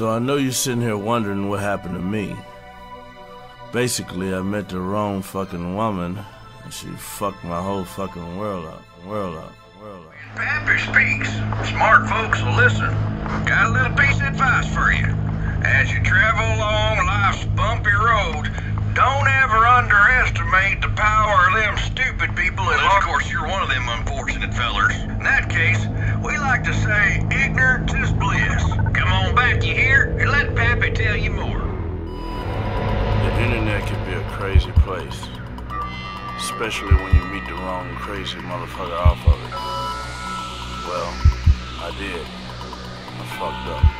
So I know you're sitting here wondering what happened to me. Basically, I met the wrong fucking woman, and she fucked my whole fucking world up. Pappy speaks. Smart folks will listen. Got a little piece of advice for you. As you travel along life's bumpy road, don't ever underestimate the power of them stupid people. Unless, of course, you're one of them unfortunate fellers. In that case, we like to say ignorance is bliss. Come on back, you hear? And let Pappy tell you more. The internet can be a crazy place, especially when you meet the wrong crazy motherfucker off of it. Well, I did. I fucked up.